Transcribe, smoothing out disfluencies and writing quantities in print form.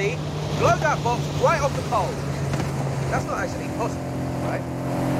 see, blow that box right off the pole. That's not actually possible, right?